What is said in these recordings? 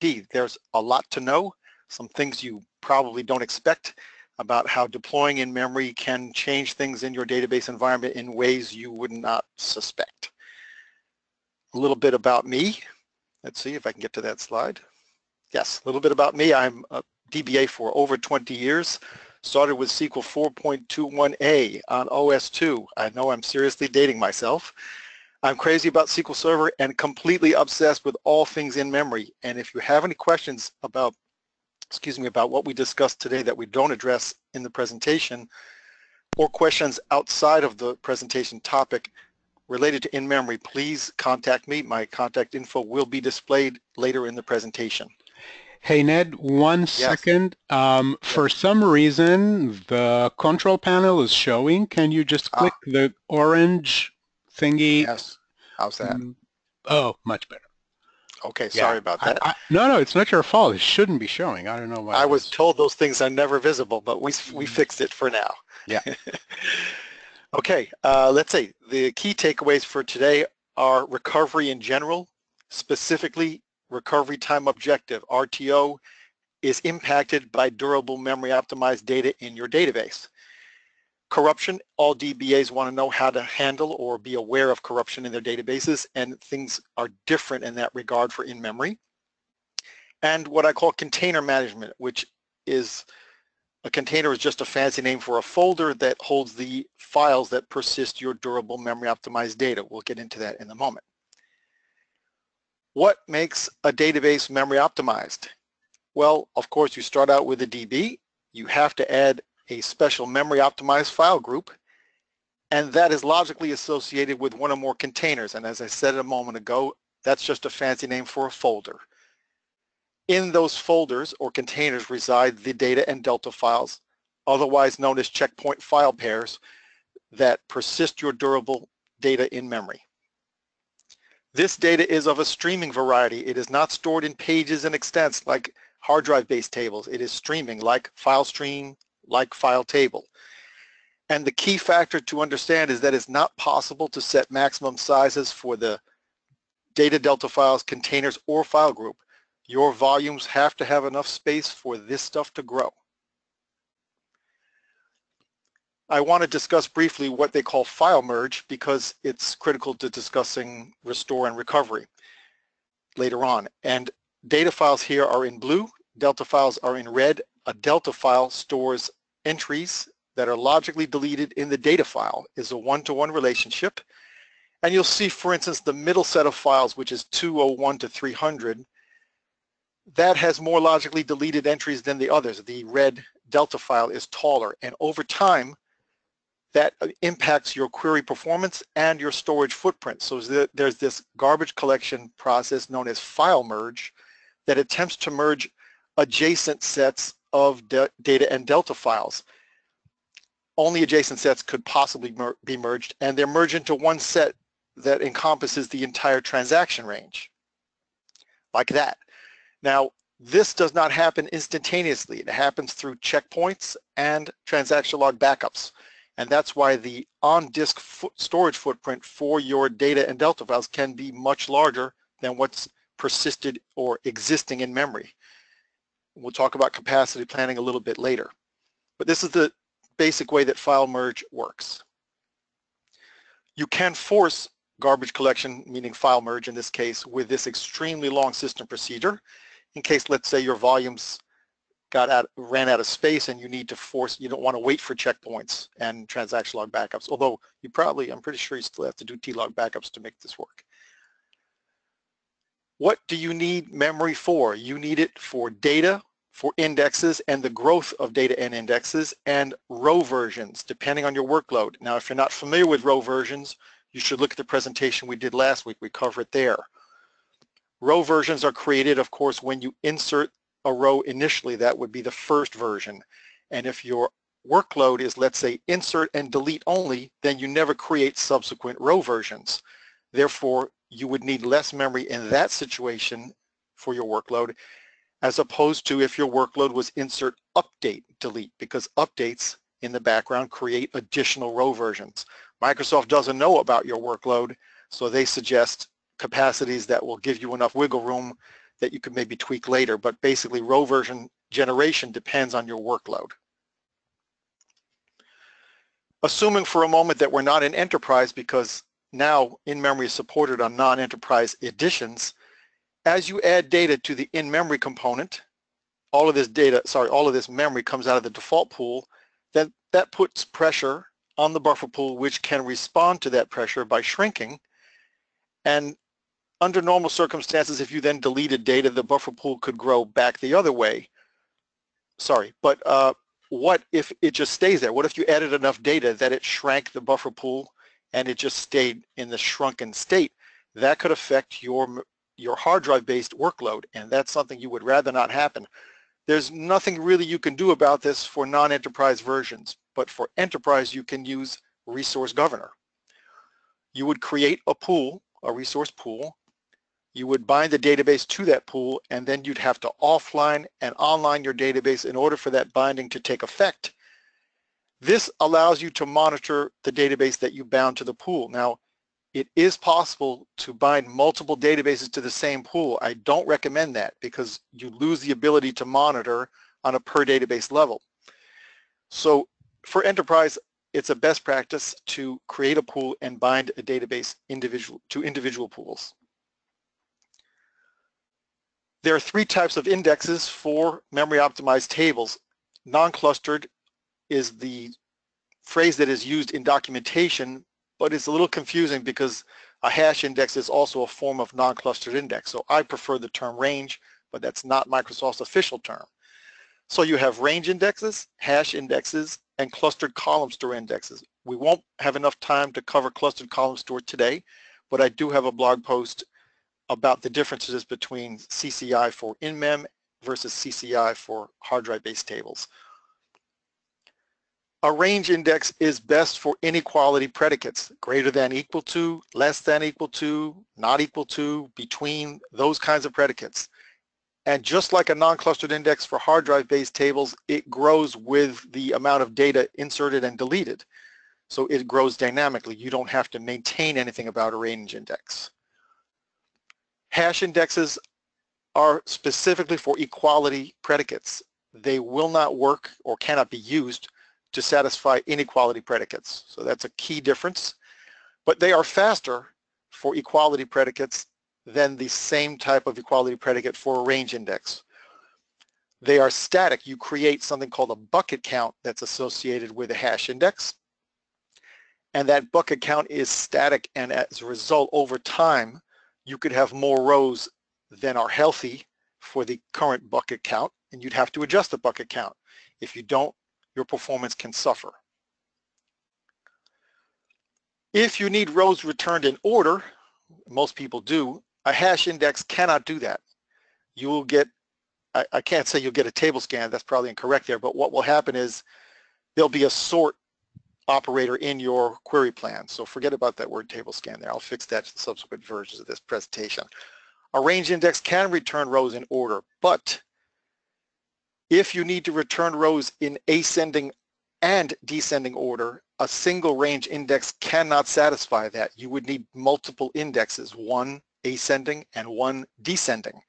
D. There's a lot to know, some things you probably don't expect about how deploying in memory can change things in your database environment in ways you would not suspect. A little bit about me. Let's see if I can get to that slide. Yes, a little bit about me. I'm a DBA for over 20 years. Started with SQL 4.21a on OS/2. I know I'm seriously dating myself. I'm crazy about SQL Server and completely obsessed with all things in memory. And if you have any questions about, about what we discussed today that we don't address in the presentation, or questions outside of the presentation topic related to in-memory, please contact me. My contact info will be displayed later in the presentation. Hey Ned, one second. For some reason, the control panel is showing. Can you just click the orange thingy? Yes. How's that? Oh, much better. Okay, sorry about that. No, it's not your fault. It shouldn't be showing. I don't know why. I was told those things are never visible, but we fixed it for now. Yeah. Okay, let's see. The key takeaways for today are recovery in general, specifically recovery time objective, RTO, is impacted by durable memory optimized data in your database. Corruption, all DBAs want to know how to handle or be aware of corruption in their databases, and things are different in that regard for in-memory. And what I call container management, which is a container is just a fancy name for a folder that holds the files that persist your durable memory optimized data. We'll get into that in a moment. What makes a database memory optimized? Well, of course, you start out with a DB. You have to add a special memory optimized file group, and that is logically associated with one or more containers. And as I said a moment ago, that's just a fancy name for a folder. In those folders or containers reside the data and delta files, otherwise known as checkpoint file pairs, that persist your durable data in memory. This data is of a streaming variety. It is not stored in pages and extents like hard drive-based tables. It is streaming like Filestream, like FileTable. And the key factor to understand is that it's not possible to set maximum sizes for the data delta files, containers, or file group. Your volumes have to have enough space for this stuff to grow. I want to discuss briefly what they call file merge because it's critical to discussing restore and recovery later on. And data files here are in blue, delta files are in red. A delta file stores entries that are logically deleted in the data file, is a one-to-one relationship. And you'll see, for instance, the middle set of files, which is 201 to 300, that has more logically deleted entries than the others. The red delta file is taller, and over time, that impacts your query performance and your storage footprint. So there's this garbage collection process known as file merge that attempts to merge adjacent sets of data and delta files. Only adjacent sets could possibly be merged, and they're merged into one set that encompasses the entire transaction range, like that. Now, this does not happen instantaneously. It happens through checkpoints and transaction log backups. And that's why the on-disk storage footprint for your data and delta files can be much larger than what's persisted or existing in memory. We'll talk about capacity planning a little bit later. But this is the basic way that file merge works. You can force garbage collection, meaning file merge in this case, with this extremely long system procedure. In case, let's say, your volumes ran out of space and you need to you don't want to wait for checkpoints and transaction log backups, although you probably, I'm pretty sure you still have to do T-log backups to make this work. What do you need memory for? You need it for data, for indexes, and the growth of data and indexes, and row versions, depending on your workload. Now, if you're not familiar with row versions, you should look at the presentation we did last week. We cover it there. Row versions are created, of course, when you insert a row initially. That would be the first version. And if your workload is, let's say, insert and delete only, then you never create subsequent row versions. Therefore, you would need less memory in that situation for your workload, as opposed to if your workload was insert, update, delete, because updates in the background create additional row versions. Microsoft doesn't know about your workload, so they suggest capacities that will give you enough wiggle room that you could maybe tweak later, but basically row version generation depends on your workload. Assuming for a moment that we're not in enterprise, because now in-memory is supported on non-enterprise editions, as you add data to the in-memory component, all of this memory comes out of the default pool, that puts pressure on the buffer pool, which can respond to that pressure by shrinking. And under normal circumstances, if you then deleted data, the buffer pool could grow back the other way. What if it just stays there? What if you added enough data that it shrank the buffer pool and it just stayed in the shrunken state? That could affect your hard drive based workload, and that's something you would rather not happen. There's nothing really you can do about this for non-enterprise versions, but for enterprise you can use Resource Governor. You would create a pool, a resource pool. You would bind the database to that pool, and then you'd have to offline and online your database in order for that binding to take effect. This allows you to monitor the database that you bound to the pool. Now, it is possible to bind multiple databases to the same pool. I don't recommend that because you lose the ability to monitor on a per database level. So for enterprise, it's a best practice to create a pool and bind a database to individual pools. There are three types of indexes for memory optimized tables. Non-clustered is the phrase that is used in documentation, but it's a little confusing because a hash index is also a form of non-clustered index. So I prefer the term range, but that's not Microsoft's official term. So you have range indexes, hash indexes, and clustered column store indexes. We won't have enough time to cover clustered column store today, but I do have a blog post about the differences between CCI for in-mem versus CCI for hard drive-based tables. A range index is best for inequality predicates, greater than equal to, less than equal to, not equal to, between, those kinds of predicates. And just like a non-clustered index for hard drive-based tables, it grows with the amount of data inserted and deleted. So it grows dynamically. You don't have to maintain anything about a range index. Hash indexes are specifically for equality predicates. They will not work or cannot be used to satisfy inequality predicates. So that's a key difference. But they are faster for equality predicates than the same type of equality predicate for a range index. They are static. You create something called a bucket count that's associated with a hash index. And that bucket count is static, and as a result, over time, you could have more rows than are healthy for the current bucket count, and you'd have to adjust the bucket count. If you don't, your performance can suffer. If you need rows returned in order, most people do, a hash index cannot do that. You will get, I can't say you'll get a table scan, that's probably incorrect there, but what will happen is there'll be a sort operator in your query plan. So forget about that word table scan there. I'll fix that in subsequent versions of this presentation. A range index can return rows in order, but if you need to return rows in ascending and descending order, a single range index cannot satisfy that. You would need multiple indexes, one ascending and one descending.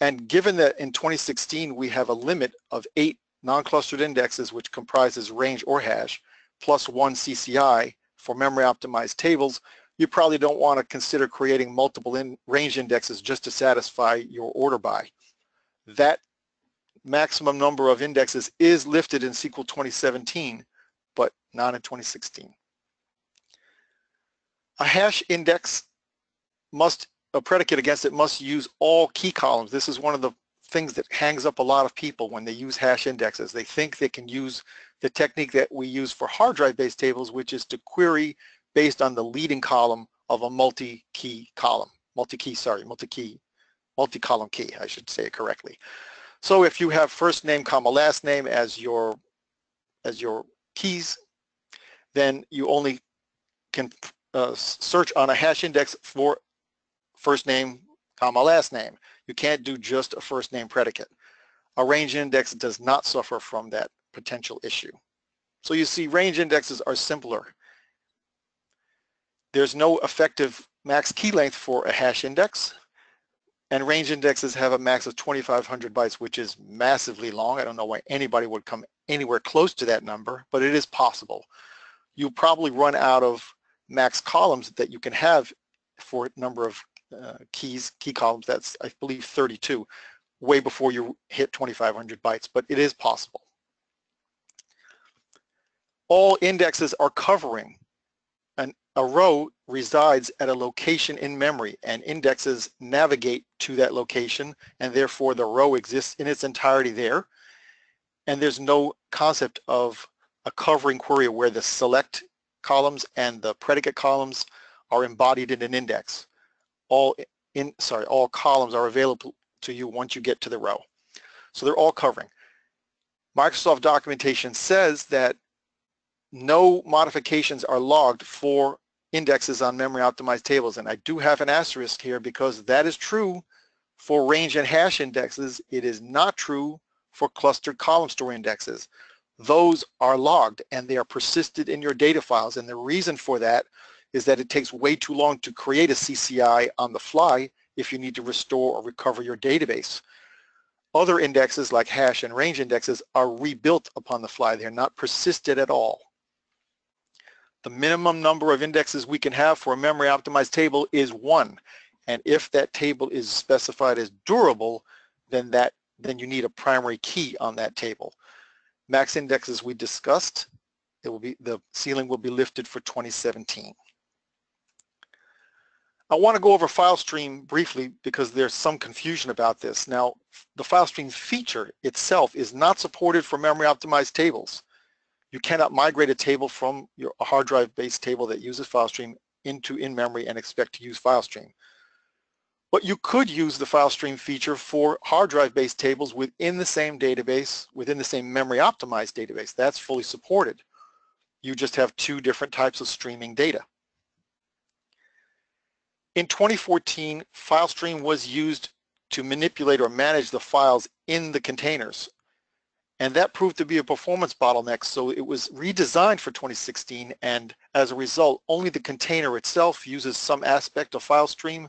And given that in 2016 we have a limit of 8 non-clustered indexes, which comprises range or hash, plus 1 CCI for memory optimized tables, you probably don't want to consider creating multiple range indexes just to satisfy your order by. That maximum number of indexes is lifted in SQL 2017, but not in 2016. A hash index must, a predicate against it must use all key columns. This is one of the things that hangs up a lot of people when they use hash indexes. They think they can use the technique that we use for hard drive-based tables, which is to query based on the leading column of a multi-column key, I should say it correctly. So if you have first name, comma, last name as your keys, then you only can search on a hash index for first name, comma, last name. You can't do just a first name predicate. A range index does not suffer from that potential issue. So you see, range indexes are simpler. There's no effective max key length for a hash index. And range indexes have a max of 2,500 bytes, which is massively long. I don't know why anybody would come anywhere close to that number, but it is possible. You'll probably run out of max columns that you can have for a number of key columns. That's, I believe, 32, way before you hit 2,500 bytes, but it is possible. All indexes are covering. A row resides at a location in memory, and indexes navigate to that location, and therefore the row exists in its entirety there. And there's no concept of a covering query where the select columns and the predicate columns are embodied in an index. All columns are available to you once you get to the row. So they're all covering. Microsoft documentation says that no modifications are logged for indexes on memory optimized tables, and I do have an asterisk here because that is true for range and hash indexes. It is not true for clustered column store indexes. Those are logged and they are persisted in your data files, and the reason for that is that it takes way too long to create a CCI on the fly if you need to restore or recover your database. Other indexes like hash and range indexes are rebuilt upon the fly. They're not persisted at all. The minimum number of indexes we can have for a memory optimized table is 1, and if that table is specified as durable, then you need a primary key on that table. Max indexes we discussed, the ceiling will be lifted for 2017. I want to go over Filestream briefly because there's some confusion about this. Now, the Filestream feature itself is not supported for memory optimized tables. You cannot migrate a table from your hard drive-based table that uses FileStream into in-memory and expect to use FileStream. But you could use the FileStream feature for hard drive-based tables within the same database, within the same memory-optimized database. That's fully supported. You just have two different types of streaming data. In 2014, FileStream was used to manipulate or manage the files in the containers, and that proved to be a performance bottleneck, so it was redesigned for 2016, and as a result, only the container itself uses some aspect of FileStream,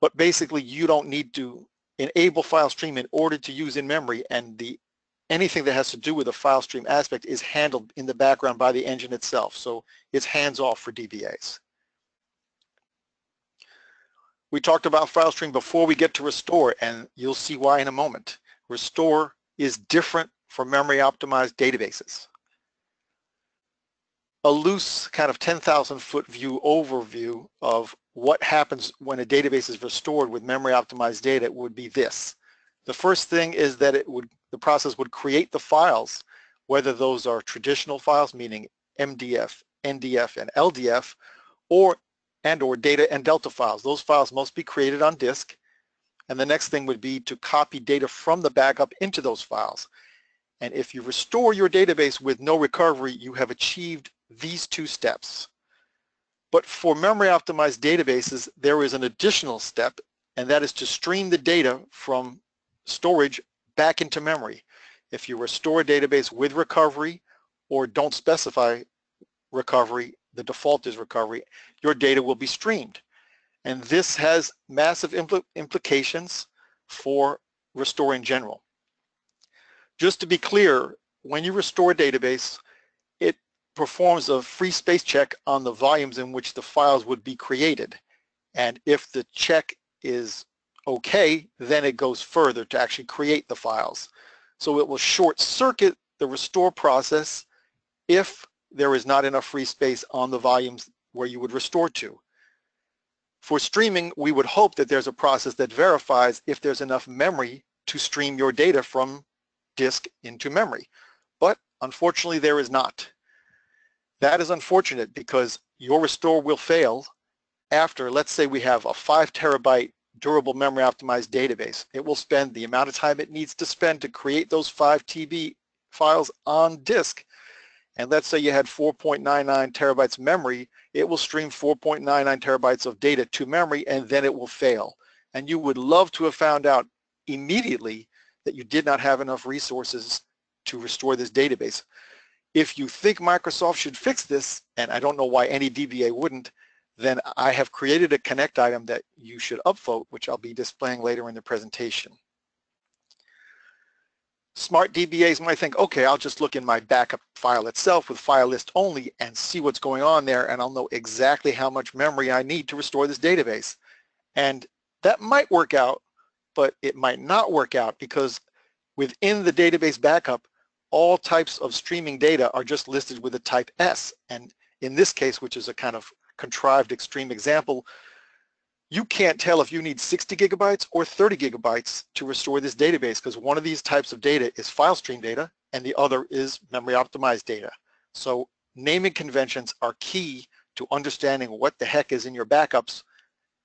but basically you don't need to enable FileStream in order to use in-memory, and anything that has to do with the FileStream aspect is handled in the background by the engine itself, so it's hands-off for DBAs. We talked about FileStream before we get to restore, and you'll see why in a moment. Restore is different for memory-optimized databases. A loose kind of 10,000-foot view overview of what happens when a database is restored with memory-optimized data would be this. The first thing is that the process would create the files, whether those are traditional files, meaning MDF, NDF, and LDF, or data and delta files. Those files must be created on disk. And the next thing would be to copy data from the backup into those files. And if you restore your database with no recovery, you have achieved these two steps. But for memory-optimized databases, there is an additional step, and that is to stream the data from storage back into memory. If you restore a database with recovery or don't specify recovery, the default is recovery, your data will be streamed. And this has massive implications for restore in general. Just to be clear, when you restore a database, it performs a free space check on the volumes in which the files would be created. And if the check is okay, then it goes further to actually create the files. So it will short circuit the restore process if there is not enough free space on the volumes where you would restore to. For streaming, we would hope that there's a process that verifies if there's enough memory to stream your data from disk into memory, but unfortunately there is not. That is unfortunate because your restore will fail after, let's say we have a 5 terabyte durable memory optimized database. It will spend the amount of time it needs to spend to create those 5 TB files on disk. And let's say you had 4.99 terabytes memory, it will stream 4.99 terabytes of data to memory, and then it will fail. And you would love to have found out immediately that you did not have enough resources to restore this database. If you think Microsoft should fix this, and I don't know why any DBA wouldn't, then I have created a connect item that you should upvote, which I'll be displaying later in the presentation. Smart DBAs might think, okay, I'll just look in my backup file itself with file list only and see what's going on there, and I'll know exactly how much memory I need to restore this database. And that might work out, but it might not work out, because within the database backup, all types of streaming data are just listed with a type S. And in this case, which is a kind of contrived extreme example, you can't tell if you need 60 gigabytes or 30 gigabytes to restore this database, because one of these types of data is file stream data and the other is memory optimized data. So naming conventions are key to understanding what the heck is in your backups,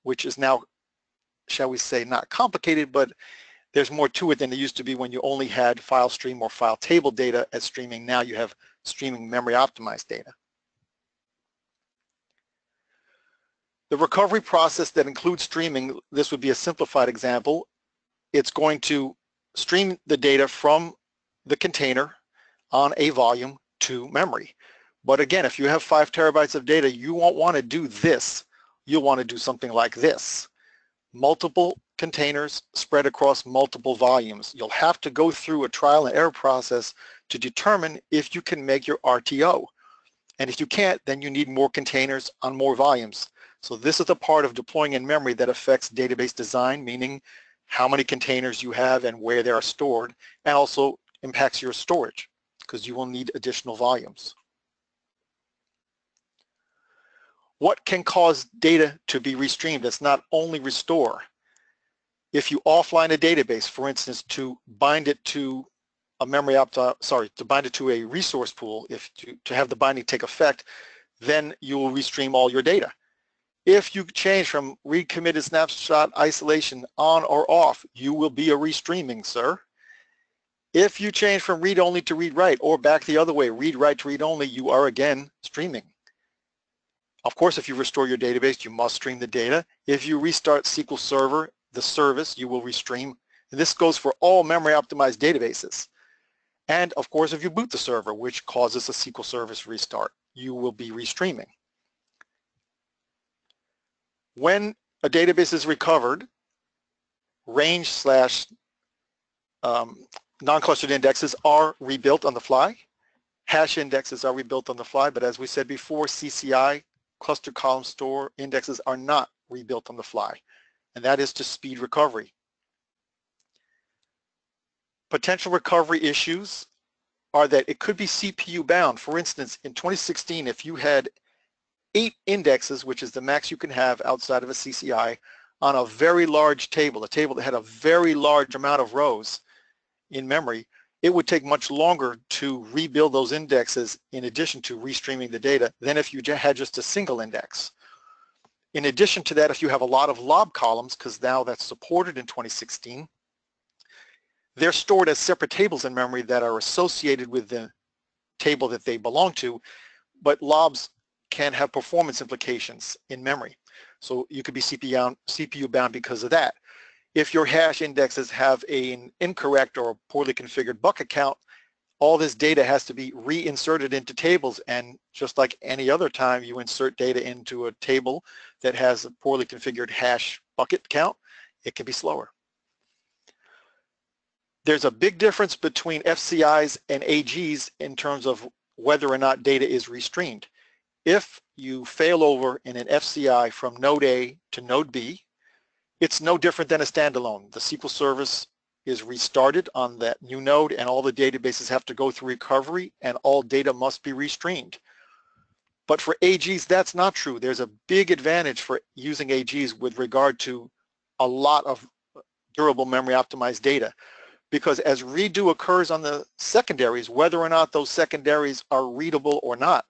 which is now, shall we say, not complicated, but there's more to it than it used to be when you only had file stream or file table data as streaming. Now you have streaming memory optimized data. The recovery process that includes streaming, this would be a simplified example. It's going to stream the data from the container on a volume to memory. But again, if you have 5 terabytes of data, you won't want to do this. You'll want to do something like this. Multiple containers spread across multiple volumes. You'll have to go through a trial and error process to determine if you can make your RTO. And if you can't, then you need more containers on more volumes. So this is the part of deploying in memory that affects database design, meaning how many containers you have and where they are stored, and also impacts your storage, because you will need additional volumes. What can cause data to be restreamed? It's not only restore. If you offline a database, for instance, to bind it to a memory to bind it to a resource pool, if to have the binding take effect, then you will restream all your data. If you change from read committed snapshot isolation on or off, you will be a restreaming, sir. If you change from read only to read write, or back the other way, read write to read only, you are again streaming. Of course, if you restore your database, you must stream the data. If you restart SQL Server, the service, you will restream. And this goes for all memory optimized databases. And of course, if you boot the server, which causes a SQL service restart, you will be restreaming. When a database is recovered, range / non-clustered indexes are rebuilt on the fly. Hash indexes are rebuilt on the fly, but as we said before, CCI, cluster column store indexes, are not rebuilt on the fly. And that is to speed recovery. Potential recovery issues are that it could be CPU bound. For instance, in 2016, if you had 8 indexes, which is the max you can have outside of a CCI, on a very large table, a table that had a very large amount of rows in memory, it would take much longer to rebuild those indexes in addition to restreaming the data than if you had just a single index. In addition to that, if you have a lot of LOB columns, because now that's supported in 2016, they're stored as separate tables in memory that are associated with the table that they belong to, but LOBs can have performance implications in memory. So you could be CPU bound because of that. If your hash indexes have an incorrect or poorly configured bucket count, all this data has to be reinserted into tables, and just like any other time you insert data into a table that has a poorly configured hash bucket count, it can be slower. There's a big difference between FCIs and AGs in terms of whether or not data is restreamed. If you fail over in an FCI from node A to node B, it's no different than a standalone. The SQL service is restarted on that new node, and all the databases have to go through recovery, and all data must be restreamed. But for AGs, that's not true. There's a big advantage for using AGs with regard to a lot of durable memory optimized data, because as redo occurs on the secondaries, whether or not those secondaries are readable or not,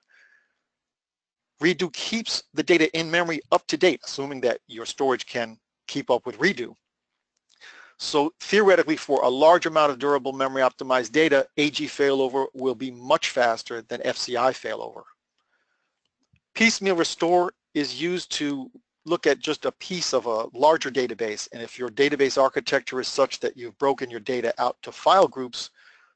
redo keeps the data in memory up to date, assuming that your storage can keep up with redo. So theoretically, for a large amount of durable memory optimized data, AG failover will be much faster than FCI failover. Piecemeal restore is used to look at just a piece of a larger database, and if your database architecture is such that you've broken your data out to file groups,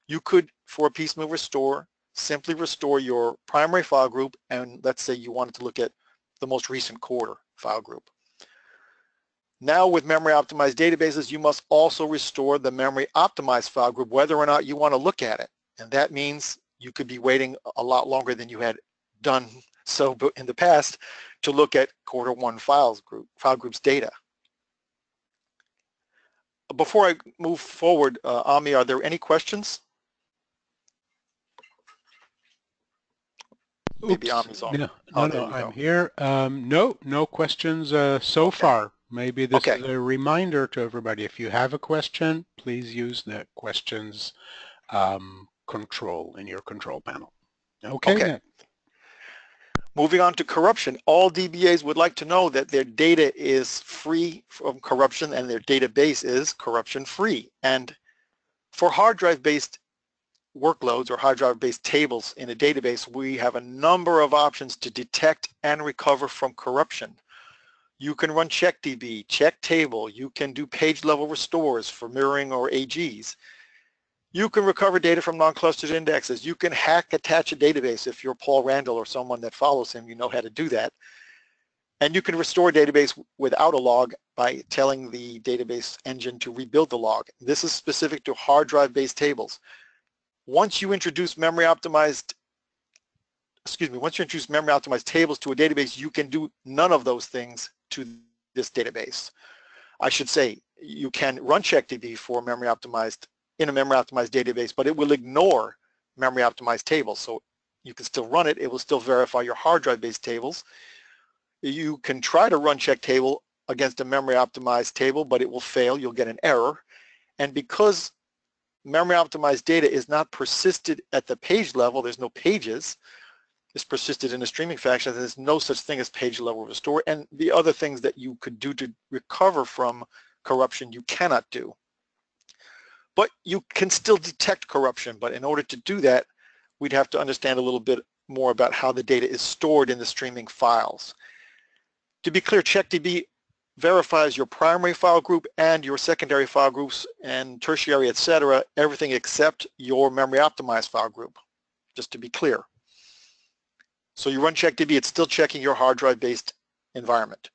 you could, for a piecemeal restore, simply restore your primary file group, and let's say you wanted to look at the most recent quarter file group. Now with memory optimized databases, you must also restore the memory optimized file group, whether or not you want to look at it. And that means you could be waiting a lot longer than you had done so in the past to look at quarter one file group's data. Before I move forward, Ami, are there any questions? Maybe Ami's on. No, I'm here. No questions so far. Maybe this is a reminder to everybody. If you have a question, please use the questions control in your control panel. Okay. Moving on to corruption. All DBAs would like to know that their data is free from corruption and their database is corruption free. And for hard drive based workloads or hard drive based tables in a database, we have a number of options to detect and recover from corruption. You can run CheckDB, CheckTable, you can do page level restores for mirroring or AGs. You can recover data from non-clustered indexes. You can hack attach a database. If you're Paul Randall or someone that follows him, you know how to do that. And you can restore a database without a log by telling the database engine to rebuild the log. This is specific to hard drive-based tables. Once you introduce memory optimized tables to a database, you can do none of those things to this database. I should say, you can run CheckDB for memory optimized in a memory optimized database, but it will ignore memory optimized tables. So you can still run it, it will still verify your hard drive based tables. You can try to run CheckTable against a memory optimized table, but it will fail, you'll get an error. And because memory optimized data is not persisted at the page level, there's no pages, it's persisted in a streaming fashion, there's no such thing as page level restore, and the other things that you could do to recover from corruption you cannot do. But you can still detect corruption, but in order to do that, we'd have to understand a little bit more about how the data is stored in the streaming files. To be clear, CheckDB verifies your primary file group and your secondary file groups and tertiary, etc., everything except your memory optimized file group, just to be clear. So you run CheckDB, it's still checking your hard drive based environment.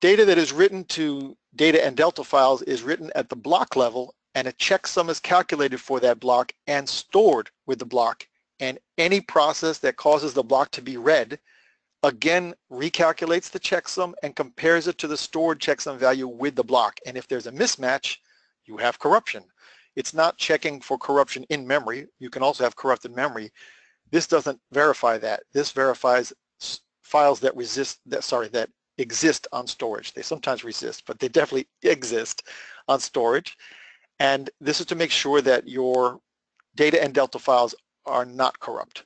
Data that is written to data and delta files is written at the block level, and a checksum is calculated for that block and stored with the block, and any process that causes the block to be read again recalculates the checksum and compares it to the stored checksum value with the block, and if there's a mismatch, you have corruption. It's not checking for corruption in memory. You can also have corrupted memory. This doesn't verify that. This verifies files that exist on storage. They sometimes resist, but they definitely exist on storage. And this is to make sure that your data and delta files are not corrupt.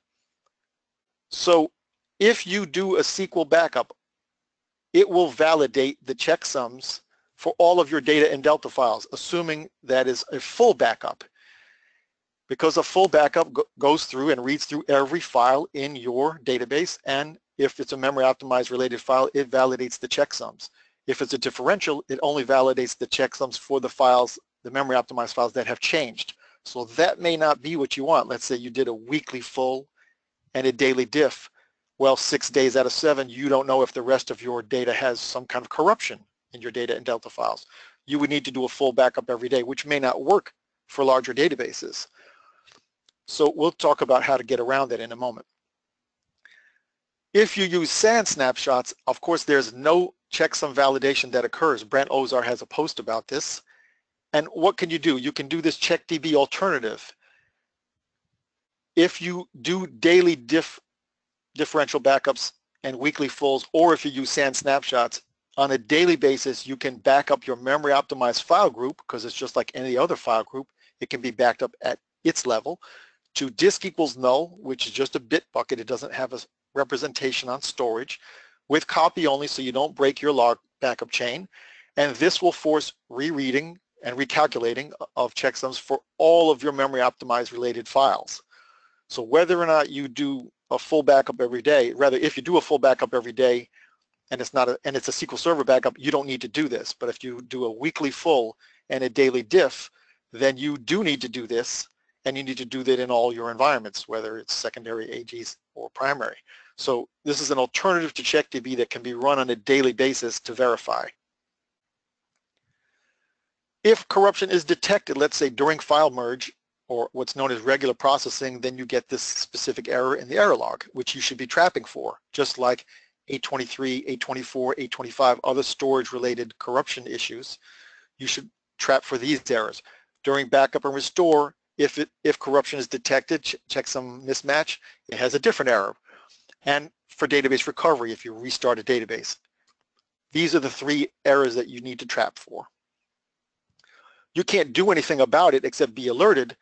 So if you do a SQL backup, it will validate the checksums for all of your data and delta files, assuming that is a full backup, because a full backup goes through and reads through every file in your database, and if it's a memory optimized related file, it validates the checksums. If it's a differential, it only validates the checksums for the files, the memory optimized files that have changed. So that may not be what you want. Let's say you did a weekly full and a daily diff. Well, 6 days out of 7, you don't know if the rest of your data has some kind of corruption in your data and delta files. You would need to do a full backup every day, which may not work for larger databases. So we'll talk about how to get around that in a moment. If you use SAN snapshots, of course, there's no checksum validation that occurs. Brent Ozar has a post about this. And what can you do? You can do this CheckDB alternative. If you do daily differential backups and weekly fulls, or if you use SAN snapshots, on a daily basis, you can back up your memory optimized file group, because it's just like any other file group. It can be backed up at its level to disk equals null, which is just a bit bucket. It doesn't have a representation on storage, with copy only, so you don't break your log backup chain, and this will force rereading and recalculating of checksums for all of your memory optimized related files. So whether or not you do a full backup every day, rather if you do a full backup every day and it's a SQL Server backup, you don't need to do this, but if you do a weekly full and a daily diff, then you do need to do this, and you need to do that in all your environments, whether it's secondary, AGs, or primary. So this is an alternative to CheckDB that can be run on a daily basis to verify. If corruption is detected, let's say during file merge or what's known as regular processing, then you get this specific error in the error log, which you should be trapping for, just like 823, 824, 825, other storage-related corruption issues. You should trap for these errors. During backup and restore, if corruption is detected, check some mismatch, it has a different error. And for database recovery, if you restart a database. These are the three errors that you need to trap for. You can't do anything about it except be alerted.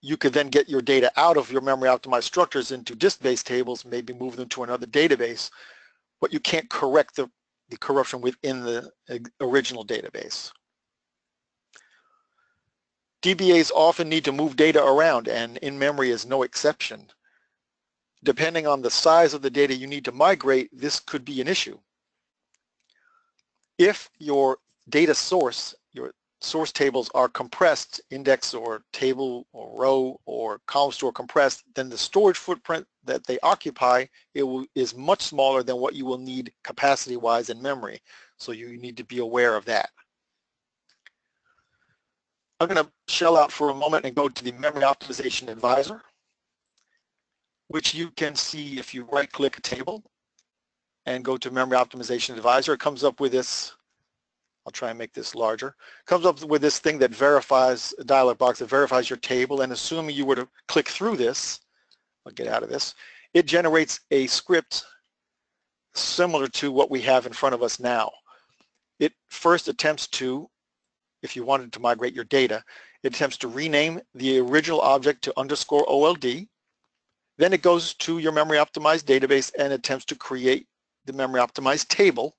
You could then get your data out of your memory optimized structures into disk-based tables, maybe move them to another database, but you can't correct the corruption within the original database. DBAs often need to move data around, and in-memory is no exception. Depending on the size of the data you need to migrate, this could be an issue. If your data source, your source tables are compressed, index or table or row or column store compressed, then the storage footprint that they occupy is much smaller than what you will need capacity-wise in memory. So you need to be aware of that. I'm going to shell out for a moment and go to the Memory Optimization Advisor, which you can see if you right-click a table and go to Memory Optimization Advisor. It comes up with this. I'll try and make this larger. Comes up with this thing that verifies, a dialog box that verifies your table, and assuming you were to click through this, I'll get out of this, it generates a script similar to what we have in front of us now. It first attempts to, if you wanted to migrate your data, it attempts to rename the original object to _OLD. Then it goes to your memory optimized database and attempts to create the memory optimized table.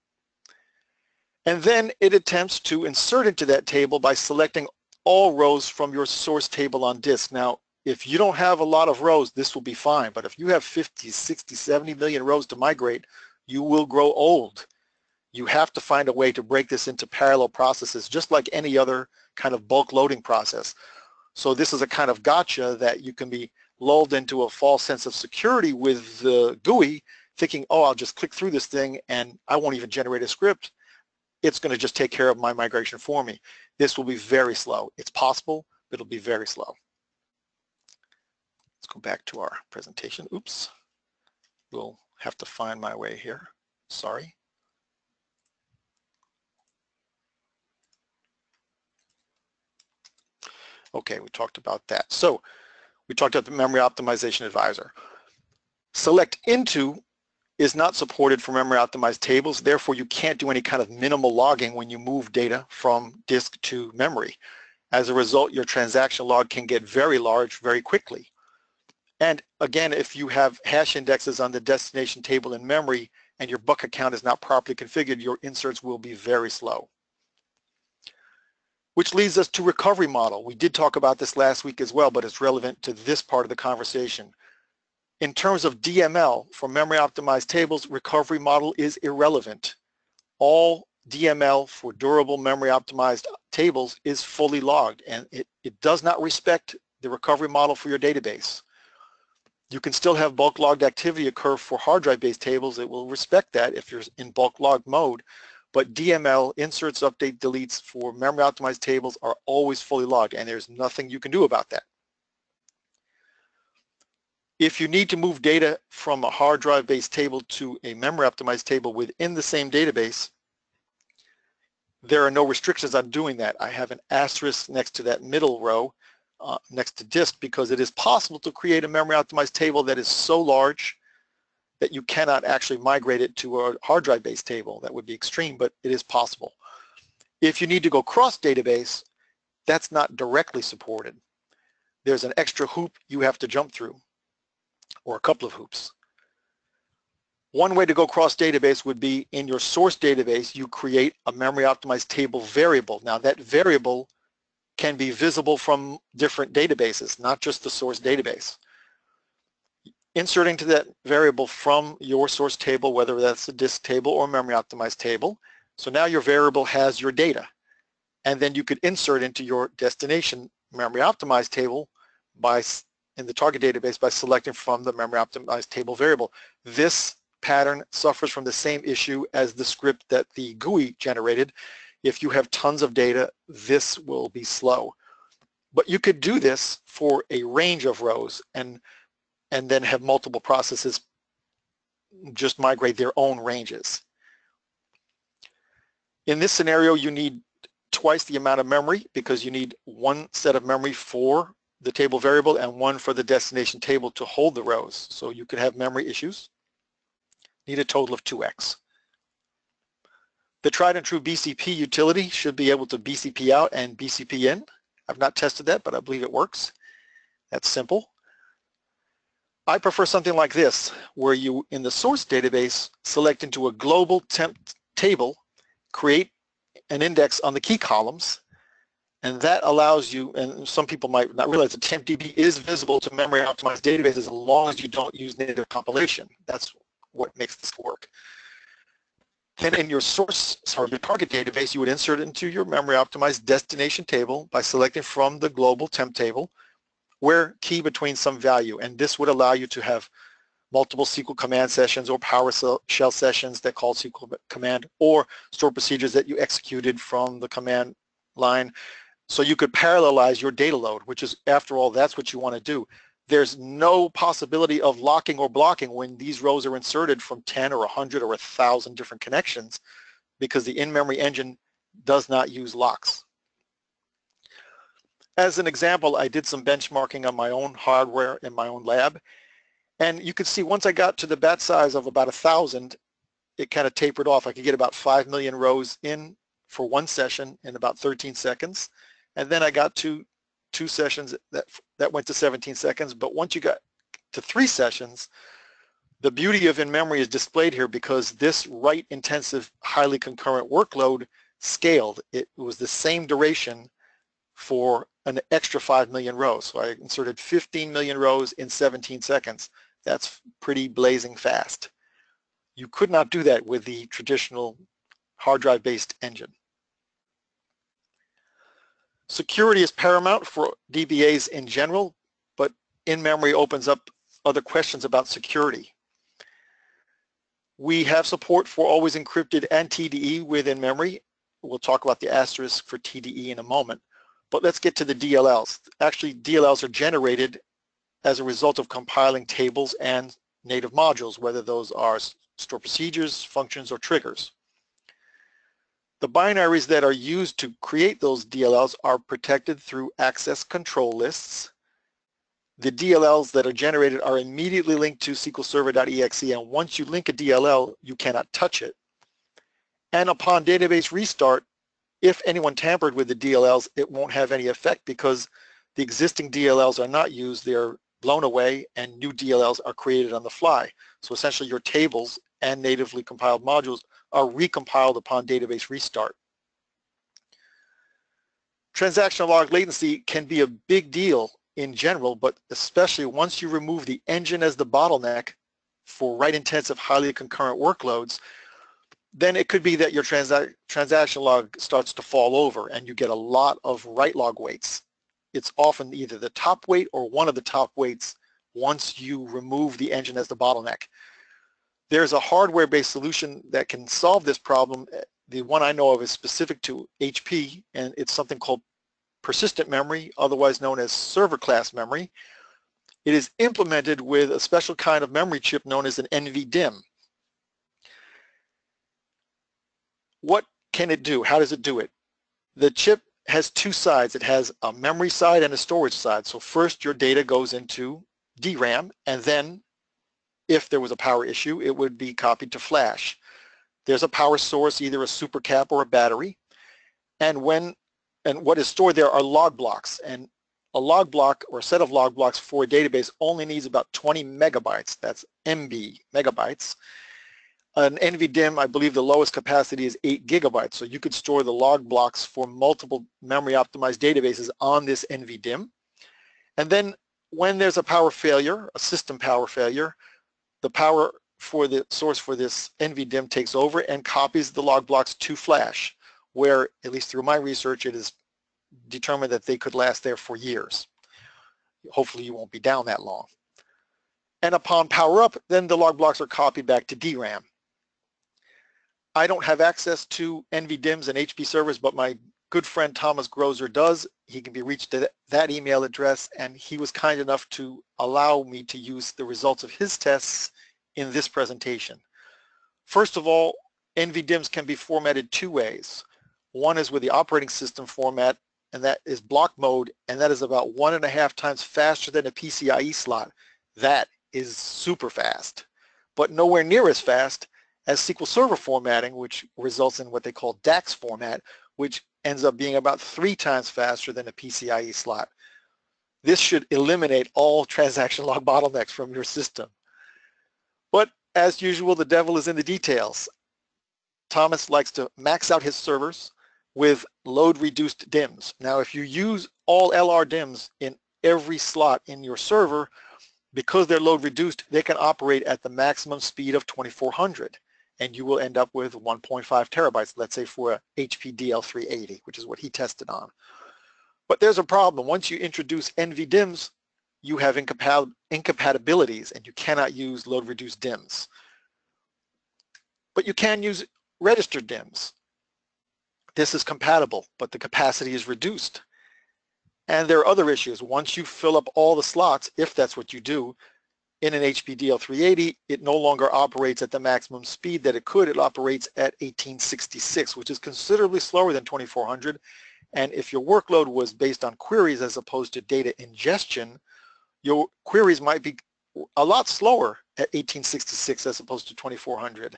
And then it attempts to insert into that table by selecting all rows from your source table on disk. Now, if you don't have a lot of rows, this will be fine. But if you have 50, 60, 70 million rows to migrate, you will grow old. You have to find a way to break this into parallel processes, just like any other kind of bulk loading process. So this is a kind of gotcha that you can be lulled into a false sense of security with the GUI, thinking, oh, I'll just click through this thing and I won't even generate a script. It's going to just take care of my migration for me. This will be very slow. It's possible, but it'll be very slow. Let's go back to our presentation. Oops. We'll have to find my way here. Sorry. Okay, we talked about that. So we talked about the Memory Optimization Advisor. Select into is not supported for memory optimized tables, therefore you can't do any kind of minimal logging when you move data from disk to memory. As a result, your transaction log can get very large very quickly. And again, if you have hash indexes on the destination table in memory and your bucket count is not properly configured, your inserts will be very slow. Which leads us to recovery model. We did talk about this last week as well, but it's relevant to this part of the conversation. In terms of DML, for memory optimized tables, recovery model is irrelevant. All DML for durable memory optimized tables is fully logged, and it does not respect the recovery model for your database. You can still have bulk logged activity occur for hard drive based tables. It will respect that if you're in bulk logged mode, but DML, inserts, update, deletes for memory optimized tables are always fully logged, and there's nothing you can do about that. If you need to move data from a hard drive-based table to a memory-optimized table within the same database, there are no restrictions on doing that. I have an asterisk next to that middle row, next to disk, because it is possible to create a memory-optimized table that is so large that you cannot actually migrate it to a hard drive-based table. That would be extreme, but it is possible. If you need to go cross-database, that's not directly supported. There's an extra hoop you have to jump through, or a couple of hoops. One way to go cross-database would be in your source database, you create a memory-optimized table variable. Now that variable can be visible from different databases, not just the source database. Inserting to that variable from your source table, whether that's a disk table or memory-optimized table, so now your variable has your data. And then you could insert into your destination memory-optimized table by in the target database by selecting from the memory optimized table variable. This pattern suffers from the same issue as the script that the GUI generated. If you have tons of data, this will be slow. But you could do this for a range of rows and then have multiple processes just migrate their own ranges. In this scenario, you need twice the amount of memory because you need one set of memory for the table variable and one for the destination table to hold the rows. So you could have memory issues. Need a total of 2x. The tried and true BCP utility should be able to BCP out and BCP in. I've not tested that, but I believe it works. That's simple. I prefer something like this, where you, in the source database, select into a global temp table, create an index on the key columns, and that allows you, and some people might not realize that TempDB is visible to memory optimized databases as long as you don't use native compilation. That's what makes this work. Then in your source, sorry, your target database, you would insert it into your memory optimized destination table by selecting from the global temp table where key between some value, and this would allow you to have multiple SQL command sessions or PowerShell sessions that call SQL command or store procedures that you executed from the command line. So you could parallelize your data load, which is, after all, that's what you want to do. There's no possibility of locking or blocking when these rows are inserted from 10 or 100 or 1,000 different connections because the in-memory engine does not use locks. As an example, I did some benchmarking on my own hardware in my own lab, and you could see once I got to the batch size of about 1,000, it kind of tapered off. I could get about 5 million rows in for one session in about 13 seconds, and then I got to two sessions that went to 17 seconds, but once you got to three sessions, the beauty of in-memory is displayed here because this write-intensive, highly concurrent workload scaled. It was the same duration for an extra 5 million rows. So I inserted 15 million rows in 17 seconds. That's pretty blazing fast. You could not do that with the traditional hard drive-based engine. Security is paramount for DBAs in general, but in-memory opens up other questions about security. We have support for always encrypted and TDE within memory. We'll talk about the asterisk for TDE in a moment, but let's get to the DLLs. Actually, DLLs are generated as a result of compiling tables and native modules, whether those are store procedures, functions, or triggers. The binaries that are used to create those DLLs are protected through access control lists. The DLLs that are generated are immediately linked to SQL Server.exe, and once you link a DLL, you cannot touch it. And upon database restart, if anyone tampered with the DLLs, it won't have any effect because the existing DLLs are not used, they're blown away, and new DLLs are created on the fly. So essentially your tables and natively compiled modules are recompiled upon database restart. Transaction log latency can be a big deal in general, but especially once you remove the engine as the bottleneck for write-intensive, highly concurrent workloads, then it could be that your transaction log starts to fall over and you get a lot of write log weights. It's often either the top weight or one of the top weights once you remove the engine as the bottleneck. There's a hardware-based solution that can solve this problem. The one I know of is specific to HP, and it's something called persistent memory, otherwise known as server class memory. It is implemented with a special kind of memory chip known as an NVDIMM. What can it do? How does it do it? The chip has two sides. It has a memory side and a storage side. So first your data goes into DRAM, and then if there was a power issue, it would be copied to flash. There's a power source, either a supercap or a battery, and what is stored there are log blocks, and a log block or a set of log blocks for a database only needs about 20 megabytes. That's MB, megabytes. An NVDIMM, I believe the lowest capacity is 8 gigabytes, so you could store the log blocks for multiple memory optimized databases on this NVDIMM. And then when there's a power failure, a system power failure, the power for the source for this NVDIMM takes over and copies the log blocks to flash, where, at least through my research, it is determined that they could last there for years. hopefully you won't be down that long. And upon power up, then the log blocks are copied back to DRAM. I don't have access to NVDIMMs and HP servers, but my good friend Thomas Grohser does. He can be reached at that email address, and he was kind enough to allow me to use the results of his tests in this presentation. First of all, NVDIMMs can be formatted two ways. One is with the operating system format, and that is block mode, and that is about 1.5 times faster than a PCIe slot. That is super fast, but nowhere near as fast as SQL Server formatting, which results in what they call DAX format, which ends up being about 3 times faster than a PCIe slot. This should eliminate all transaction log bottlenecks from your system. But as usual, the devil is in the details. Thomas likes to max out his servers with load-reduced DIMMs. Now, if you use all LR DIMMs in every slot in your server, because they're load-reduced, they can operate at the maximum speed of 2400. And you will end up with 1.5 terabytes, let's say for a HP DL 380, which is what he tested on. But there's a problem. Once you introduce NVDIMMs, you have incompatibilities, and you cannot use load-reduced DIMMs. But you can use registered DIMMs. This is compatible, but the capacity is reduced. And there are other issues. Once you fill up all the slots, if that's what you do, in an HP DL 380, it no longer operates at the maximum speed that it could. It operates at 1866, which is considerably slower than 2400. And if your workload was based on queries as opposed to data ingestion, your queries might be a lot slower at 1866 as opposed to 2400.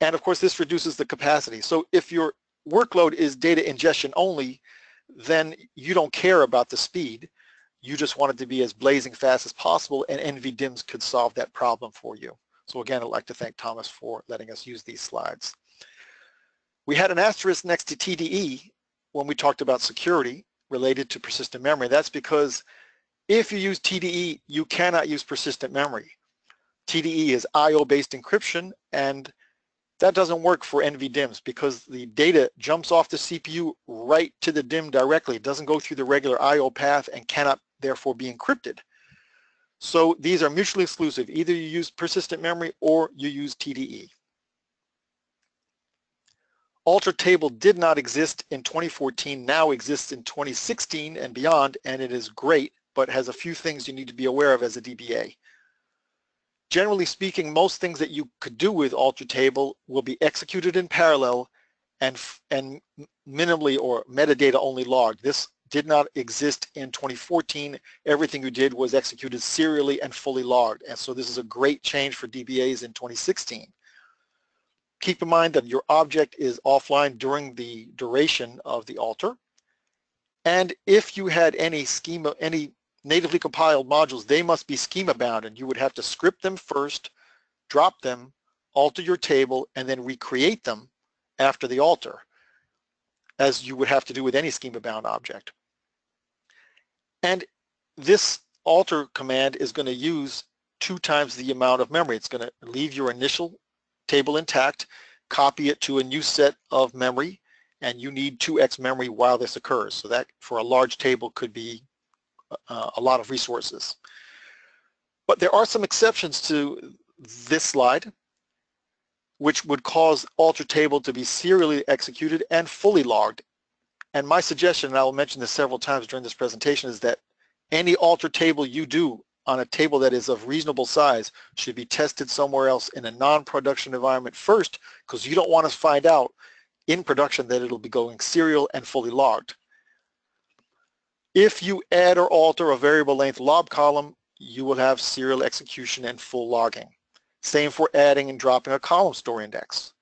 And of course, this reduces the capacity. So if your workload is data ingestion only, then you don't care about the speed. You just want it to be as blazing fast as possible, and NVDIMMs could solve that problem for you. So again, I'd like to thank Thomas for letting us use these slides. We had an asterisk next to TDE when we talked about security related to persistent memory. That's because if you use TDE, you cannot use persistent memory. TDE is IO-based encryption, and that doesn't work for NVDIMMs because the data jumps off the CPU right to the DIMM directly. It doesn't go through the regular IO path and cannot therefore be encrypted. So these are mutually exclusive. Either you use persistent memory or you use TDE. ALTER TABLE did not exist in 2014, now exists in 2016 and beyond, and it is great, but has a few things you need to be aware of as a DBA. Generally speaking, most things that you could do with ALTER TABLE will be executed in parallel and minimally or metadata only logged. This did not exist in 2014. Everything you did was executed serially and fully logged. And so this is a great change for DBAs in 2016. Keep in mind that your object is offline during the duration of the alter. And if you had any schema, any natively compiled modules, they must be schema bound, and you would have to script them first, drop them, alter your table, and then recreate them after the alter, as you would have to do with any schema bound object. And this alter command is going to use 2 times the amount of memory. It's going to leave your initial table intact, copy it to a new set of memory, and you need 2x memory while this occurs. So that for a large table could be a lot of resources. But there are some exceptions to this slide, which would cause alter table to be serially executed and fully logged. And my suggestion, and I will mention this several times during this presentation, is that any alter table you do on a table that is of reasonable size should be tested somewhere else in a non-production environment first, because you don't want to find out in production that it'll be going serial and fully logged. If you add or alter a variable length LOB column, you will have serial execution and full logging. Same for adding and dropping a column store index.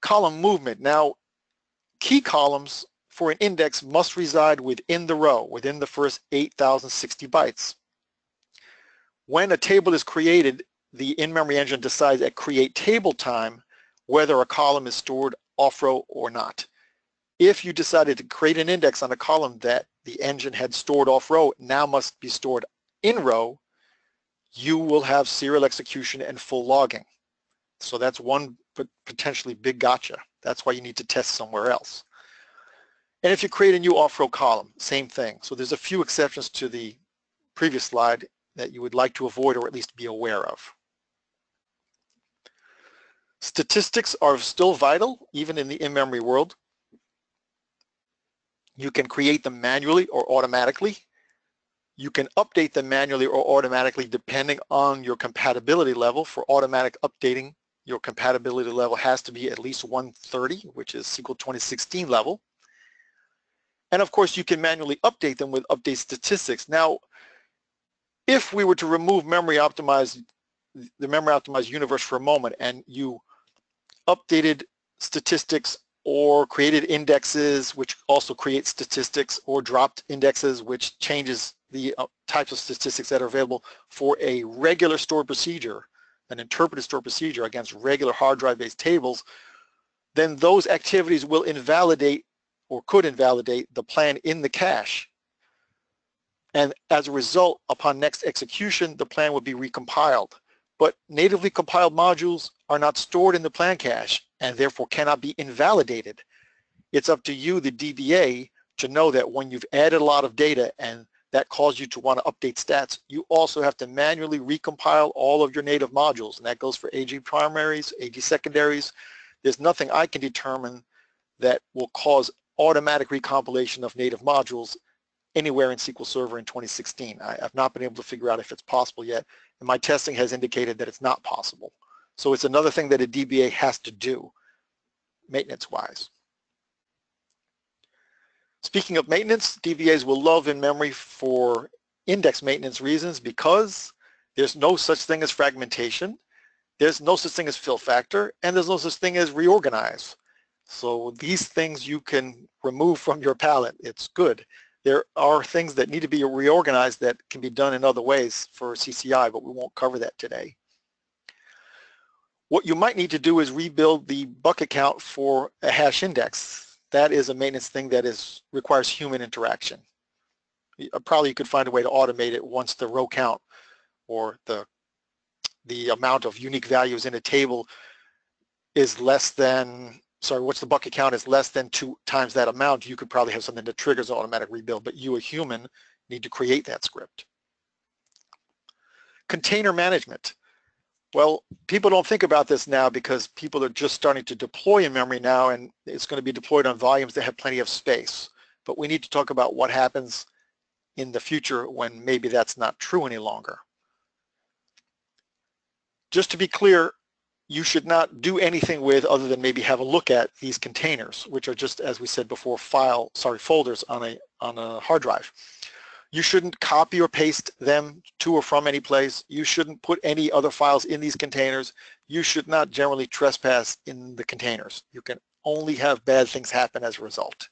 Column movement. Now, key columns for an index must reside within the row, within the first 8,060 bytes. When a table is created, the in-memory engine decides at create table time whether a column is stored off-row or not. If you decided to create an index on a column that the engine had stored off-row, now must be stored in-row, you will have serial execution and full logging. So that's one potentially big gotcha. That's why you need to test somewhere else. And if you create a new off-row column, same thing. So there's a few exceptions to the previous slide that you would like to avoid or at least be aware of. Statistics are still vital, even in the in-memory world. You can create them manually or automatically. You can update them manually or automatically depending on your compatibility level. For automatic updating, your compatibility level has to be at least 130, which is SQL 2016 level. And of course, you can manually update them with update statistics. Now, if we were to remove the memory optimized universe for a moment and you updated statistics or created indexes, which also create statistics, or dropped indexes, which changes the types of statistics that are available for a regular stored procedure, an interpreted stored procedure against regular hard drive-based tables, then those activities will invalidate or could invalidate the plan in the cache. And as a result, upon next execution, the plan would be recompiled. But natively compiled modules are not stored in the plan cache and therefore cannot be invalidated. It's up to you, the DBA, to know that when you've added a lot of data and that caused you to want to update stats, you also have to manually recompile all of your native modules. And that goes for AG primaries, AG secondaries. There's nothing I can determine that will cause automatic recompilation of native modules anywhere in SQL Server in 2016. I've not been able to figure out if it's possible yet, and my testing has indicated that it's not possible. So it's another thing that a DBA has to do, maintenance-wise. Speaking of maintenance, DBAs will love in-memory for index maintenance reasons because there's no such thing as fragmentation, there's no such thing as fill factor, and there's no such thing as reorganize. So these things you can remove from your palette. It's good. There are things that need to be reorganized that can be done in other ways for CCI, but we won't cover that today. What you might need to do is rebuild the bucket count for a hash index. That is a maintenance thing that requires human interaction. Probably you could find a way to automate it once the row count or the amount of unique values in a table is less than, sorry, what's the bucket count is less than 2 times that amount, you could probably have something that triggers automatic rebuild, but you, a human, need to create that script. Container management. Well, people don't think about this now because people are just starting to deploy in memory now, and it's going to be deployed on volumes that have plenty of space. But we need to talk about what happens in the future when maybe that's not true any longer. Just to be clear, you should not do anything with other than maybe have a look at these containers, which are just, as we said before, folders on a hard drive. You shouldn't copy or paste them to or from any place. You shouldn't put any other files in these containers. You should not generally trespass in the containers. You can only have bad things happen as a result.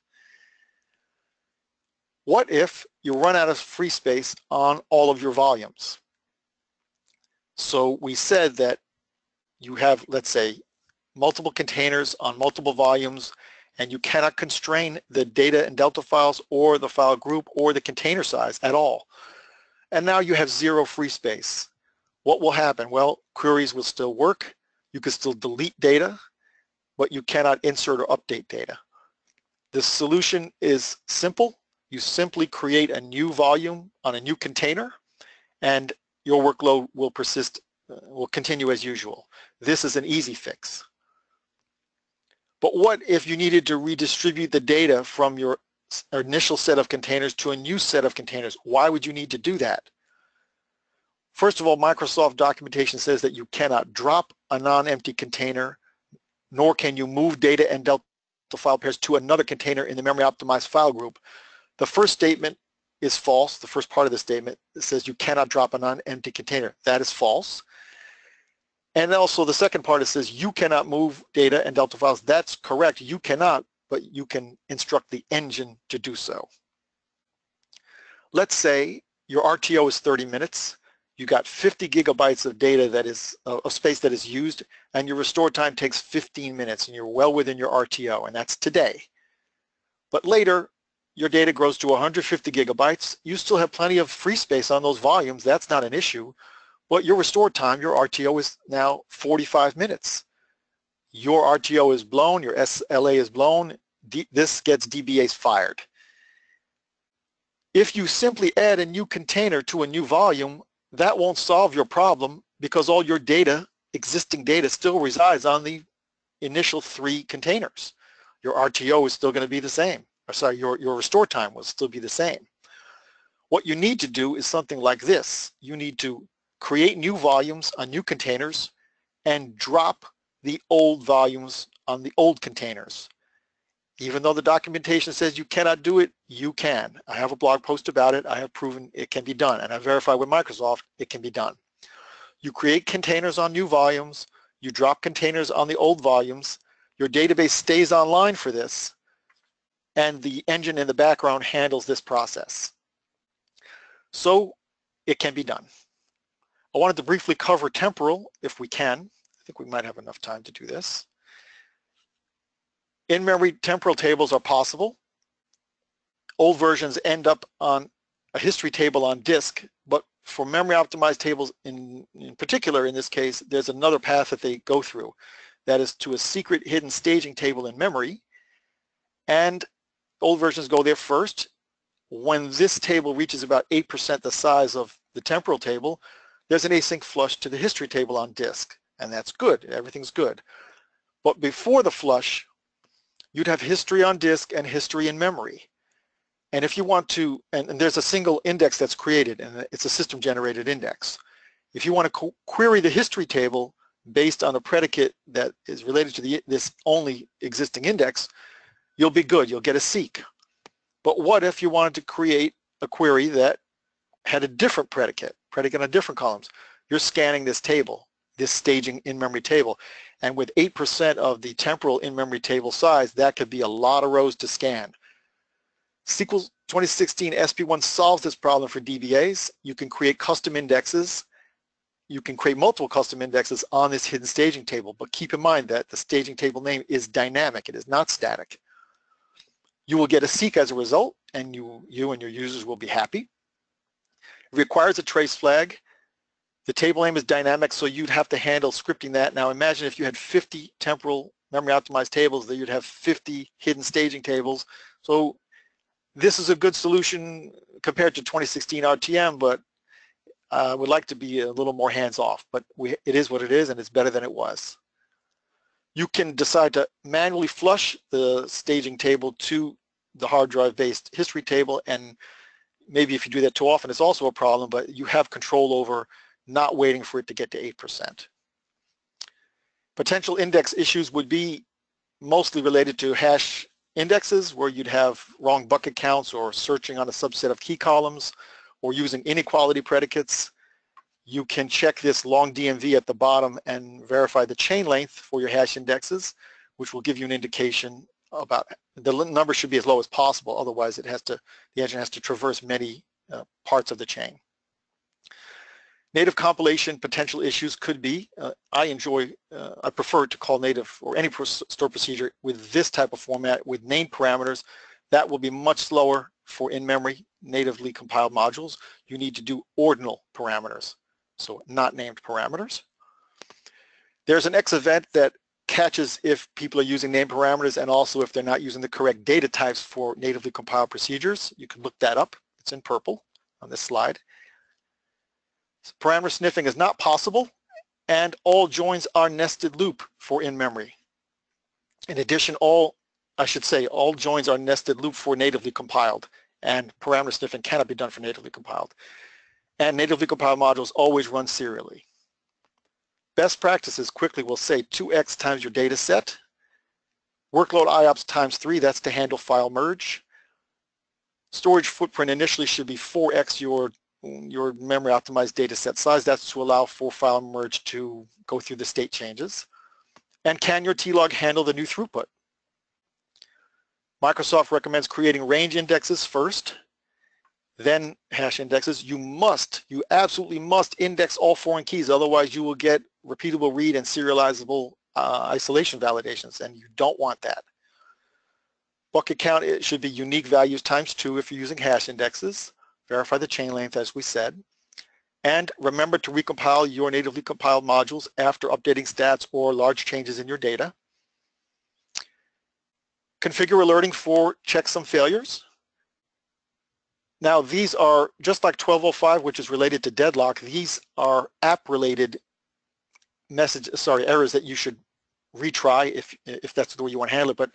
What if you run out of free space on all of your volumes? So we said that you have, let's say, multiple containers on multiple volumes, and you cannot constrain the data and delta files or the file group or the container size at all. And now you have 0 free space. What will happen? Well, queries will still work. You can still delete data, but you cannot insert or update data. The solution is simple. You simply create a new volume on a new container, and your workload will persist, will continue as usual. This is an easy fix. But what if you needed to redistribute the data from your initial set of containers to a new set of containers? Why would you need to do that? First of all, Microsoft documentation says that you cannot drop a non-empty container, nor can you move data and delta file pairs to another container in the memory optimized file group. The first statement is false. The first part of the statement says you cannot drop a non-empty container. That is false. And also the second part, it says you cannot move data and delta files. That's correct. You cannot, but you can instruct the engine to do so. Let's say your RTO is 30 minutes. You got 50 gigabytes of data that is of space that is used, and your restore time takes 15 minutes, and you're well within your RTO, and that's today. But later, your data grows to 150 gigabytes. You still have plenty of free space on those volumes. That's not an issue. But your restore time, your RTO, is now 45 minutes. Your RTO is blown, your SLA is blown, this gets DBAs fired. If you simply add a new container to a new volume, that won't solve your problem because all your data, existing data, still resides on the initial three containers. Your RTO is still going to be the same. Or sorry, your restore time will still be the same. What you need to do is something like this. You need to create new volumes on new containers and drop the old volumes on the old containers. Even though the documentation says you cannot do it, you can. I have a blog post about it. I have proven it can be done, and I verified with Microsoft it can be done. You create containers on new volumes. You drop containers on the old volumes. Your database stays online for this, and the engine in the background handles this process. So it can be done. I wanted to briefly cover temporal, if we can. I think we might have enough time to do this. In-memory temporal tables are possible. Old versions end up on a history table on disk, but for memory-optimized tables in particular, in this case, there's another path that they go through. That is to a secret hidden staging table in memory, and old versions go there first. When this table reaches about 8% the size of the temporal table, there's an async flush to the history table on disk, and that's good. Everything's good. But before the flush, you'd have history on disk and history in memory. And if you want to, and there's a single index that's created, and it's a system-generated index. If you want to query the history table based on a predicate that is related to this only existing index, you'll be good. You'll get a seek. But what if you wanted to create a query that had a different predicate on different columns? You're scanning this table, this staging in-memory table. And with 8% of the temporal in-memory table size, that could be a lot of rows to scan. SQL 2016 SP1 solves this problem for DBAs. You can create custom indexes. You can create multiple custom indexes on this hidden staging table, but keep in mind that the staging table name is dynamic. It is not static. You will get a seek as a result, and you and your users will be happy. It requires a trace flag. The table name is dynamic, so you'd have to handle scripting that. Now imagine if you had 50 temporal memory optimized tables, that you'd have 50 hidden staging tables. So this is a good solution compared to 2016 RTM, but I would like to be a little more hands-off. But it is what it is, and it's better than it was. You can decide to manually flush the staging table to the hard drive-based history table, and maybe if you do that too often, it's also a problem, but you have control over not waiting for it to get to 8%. Potential index issues would be mostly related to hash indexes, where you'd have wrong bucket counts or searching on a subset of key columns or using inequality predicates. You can check this long DMV at the bottom and verify the chain length for your hash indexes, which will give you an indication about the number should be as low as possible. Otherwise, the engine has to traverse many parts of the chain. Native compilation potential issues could be, I prefer to call native or any store procedure with this type of format with named parameters. That will be much slower for in-memory natively compiled modules. You need to do ordinal parameters, so not named parameters. There's an X event that catches if people are using named parameters and also if they're not using the correct data types for natively compiled procedures. You can look that up. It's in purple on this slide. Parameter sniffing is not possible, and all joins are nested loop for in-memory. In addition, all joins are nested loop for natively compiled, and parameter sniffing cannot be done for natively compiled. And natively compiled modules always run serially. Best practices quickly will say 2x times your data set. Workload IOPS times 3, that's to handle file merge. Storage footprint initially should be 4x your memory optimized data set size. That's to allow for file merge to go through the state changes. And can your T-log handle the new throughput? Microsoft recommends creating range indexes first, then hash indexes. You absolutely must index all foreign keys, otherwise you will get repeatable read and serializable isolation validations, and you don't want that. Bucket count, it should be unique values times 2 if you're using hash indexes. Verify the chain length, as we said. And remember to recompile your natively compiled modules after updating stats or large changes in your data. Configure alerting for checksum failures. Now these are, just like 1205, which is related to deadlock, these are app-related errors that you should retry if that's the way you want to handle it. But it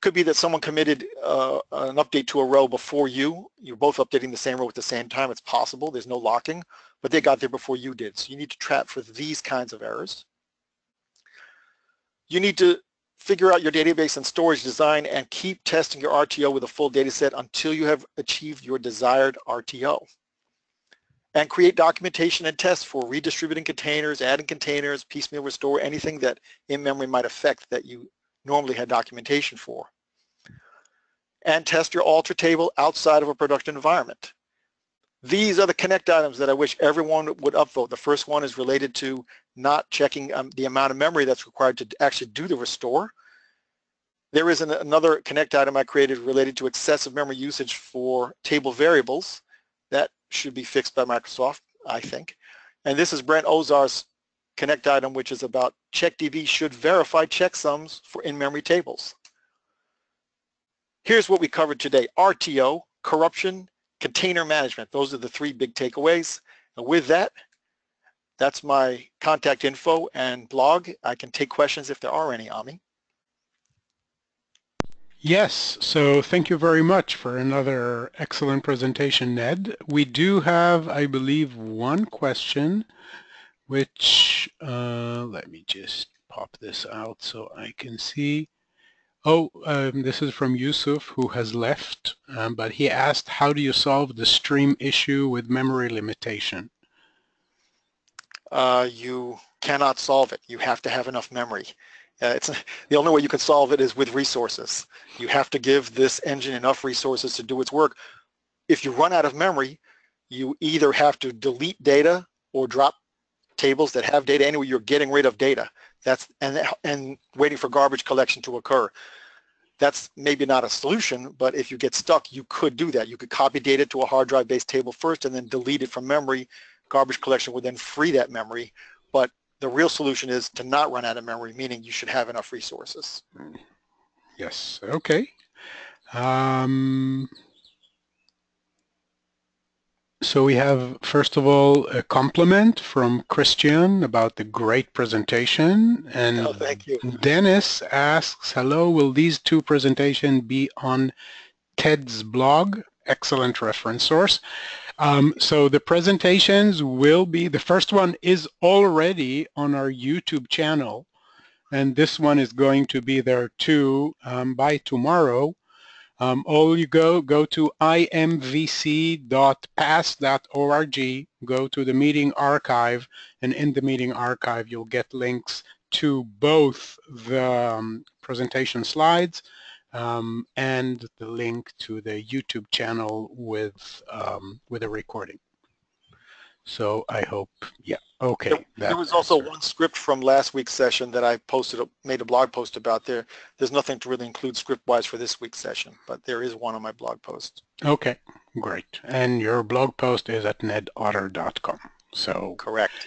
could be that someone committed an update to a row before you. You're both updating the same row at the same time. It's possible. There's no locking, but they got there before you did. So you need to trap for these kinds of errors. You need to figure out your database and storage design and keep testing your RTO with a full data set until you have achieved your desired RTO. And create documentation and tests for redistributing containers, adding containers, piecemeal restore, anything that in memory might affect that you normally had documentation for. And test your alter table outside of a production environment. These are the connect items that I wish everyone would upvote. The first one is related to not checking the amount of memory that's required to actually do the restore. There is another connect item I created related to excessive memory usage for table variables. That should be fixed by Microsoft, I think. And this is Brent Ozar's connect item, which is about CheckDB should verify checksums for in-memory tables. Here's what we covered today: RTO, corruption, container management. Those are the three big takeaways. And with that, that's my contact info and blog. I can take questions if there are any, Ami. Yes, so thank you very much for another excellent presentation, Ned. We do have, I believe, one question, which, let me just pop this out so I can see. Oh, this is from Yusuf, who has left, but he asked, how do you solve the stream issue with memory limitation? You cannot solve it. You have to have enough memory. It's the only way you can solve it is with resources. You have to give this engine enough resources to do its work. If you run out of memory, you either have to delete data or drop tables that have data. Anyway, you're getting rid of data. That's and waiting for garbage collection to occur. That's maybe not a solution, but if you get stuck, you could do that. You could copy data to a hard drive based table first and then delete it from memory. Garbage collection would then free that memory, but the real solution is to not run out of memory, meaning you should have enough resources. Yes, okay. So we have, first of all, a compliment from Christian about the great presentation. And oh, thank you. Dennis asks, hello, will these two presentations be on Ted's blog? Excellent reference source. So the presentations will be, the first one is already on our YouTube channel, and this one is going to be there too by tomorrow. All you go to imvc.pass.org, go to the meeting archive, and in the meeting archive you'll get links to both the presentation slides and the link to the YouTube channel with a recording. So I hope, yeah, okay. There was also one script from last week's session that I posted, made a blog post about there. There's nothing to really include script-wise for this week's session, but there is one on my blog post. Okay, great. And your blog post is at nedotter.com. So correct.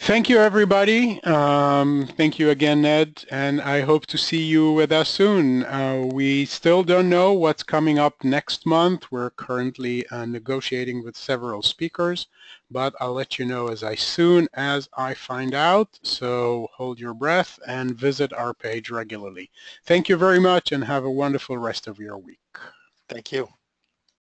Thank you, everybody. Thank you again, Ned, and I hope to see you with us soon. We still don't know what's coming up next month. We're currently negotiating with several speakers, but I'll let you know as soon as I find out. So hold your breath and visit our page regularly. Thank you very much and have a wonderful rest of your week. Thank you.